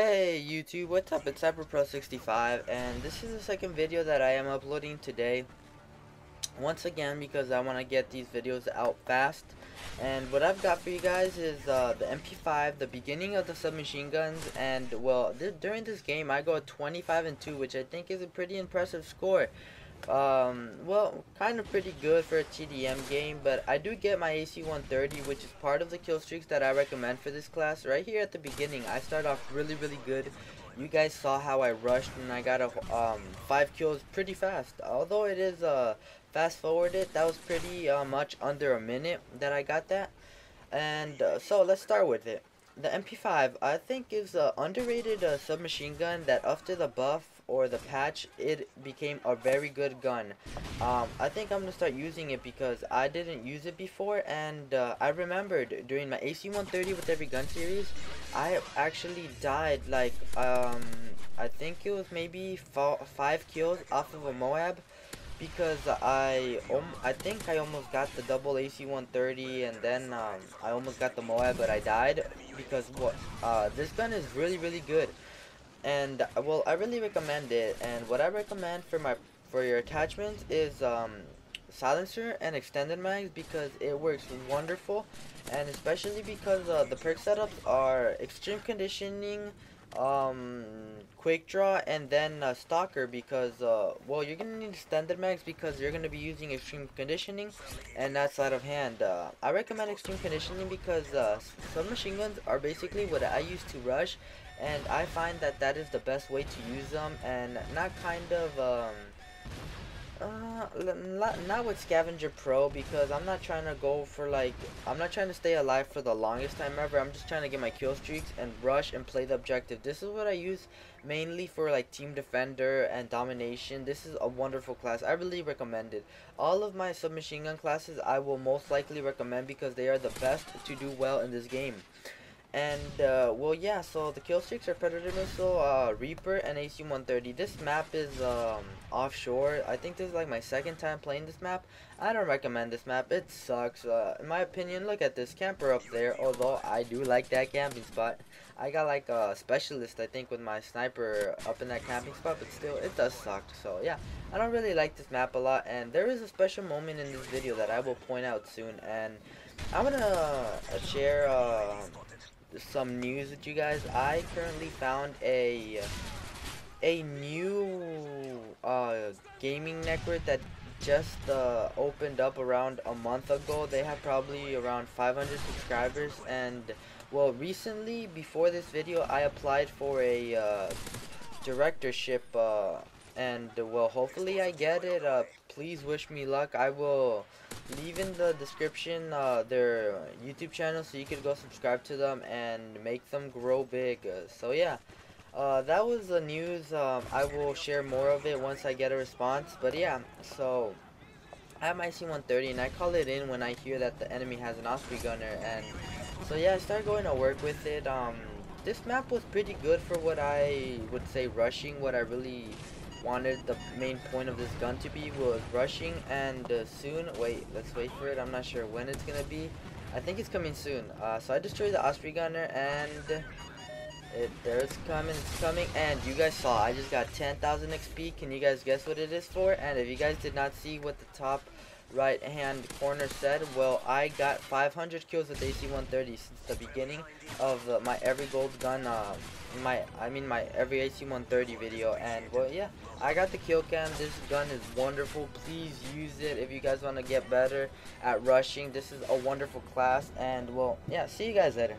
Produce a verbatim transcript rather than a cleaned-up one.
Hey YouTube, what's up? It's CyberPro sixty-five, and this is the second video that I am uploading today. Once again, because I want to get these videos out fast. And what I've got for you guys is uh, the M P five, the beginning of the submachine guns, and well, th during this game I go twenty-five and two, which I think is a pretty impressive score. Um, well, kind of pretty good for a T D M game, but I do get my A C one thirty, which is part of the kill streaks that I recommend for this class. Right here at the beginning, I start off really, really good. You guys saw how I rushed and I got a, um, five kills pretty fast. Although it is uh, fast forwarded, that was pretty uh, much under a minute that I got that. And uh, so let's start with it. The M P five, I think, is an underrated uh, submachine gun that after the buff or the patch, it became a very good gun. Um, I think I'm gonna start using it because I didn't use it before, and uh, I remembered during my A C one thirty with every gun series, I actually died like um, I think it was maybe five kills off of a Moab because I um, I think I almost got the double A C one thirty, and then um, I almost got the Moab, but I died because what uh, this gun is really really good. And well, I really recommend it. And what I recommend for my for your attachments is um, silencer and extended mags, because it works wonderful, and especially because uh, the perk setups are extreme conditioning, um, quick draw, and then uh, stalker. Because uh, well, you're gonna need extended mags because you're gonna be using extreme conditioning, and not sleight of hand. Uh, I recommend extreme conditioning because uh, submachine guns are basically what I used to rush. And I find that that is the best way to use them, and not kind of, um, uh, not, not with Scavenger Pro, because I'm not trying to go for, like, I'm not trying to stay alive for the longest time ever. I'm just trying to get my kill streaks and rush and play the objective. This is what I use mainly for, like, Team Defender and Domination. This is a wonderful class. I really recommend it. All of my submachine gun classes I will most likely recommend because they are the best to do well in this game. And uh, well, yeah, so the kill streaks are Predator Missile, uh, Reaper, and A C one thirty. This map is um, offshore. I think this is like my second time playing this map. I don't recommend this map. It sucks. Uh, in my opinion, look at this camper up there. Although I do like that camping spot. I got like a specialist, I think, with my sniper up in that camping spot. But still, it does suck. So yeah, I don't really like this map a lot. And there is a special moment in this video that I will point out soon. And I'm gonna uh, share Uh, some news with you guys. I currently found a a new uh, gaming network that just uh, opened up around a month ago. They have probably around five hundred subscribers, and well, recently before this video I applied for a uh, directorship, uh, and well, hopefully I get it. Uh, please wish me luck. I will leave in the description uh, their YouTube channel so you could go subscribe to them and make them grow big. Uh, so yeah, uh, that was the news. Um, I will share more of it once I get a response. But yeah, so I have my A C one thirty, and I call it in when I hear that the enemy has an Osprey gunner. And so yeah, I started going to work with it. Um, this map was pretty good for what I would say rushing, what I really wanted the main point of this gun to be was rushing. And uh, soon, wait, let's wait for it. I'm not sure when it's gonna be. I think it's coming soon. Uh, so I destroyed the Osprey gunner, and it there it's coming, it's coming. And you guys saw I just got ten thousand X P. Can you guys guess what it is for? And if you guys did not see what the top right hand corner said, well, I got five hundred kills with A C one thirty since the beginning of uh, my every gold gun uh, my I mean my every A C one thirty video. And well, yeah, I got the kill cam. This gun is wonderful. Please use it if you guys want to get better at rushing. This is a wonderful class, and well, yeah, see you guys later.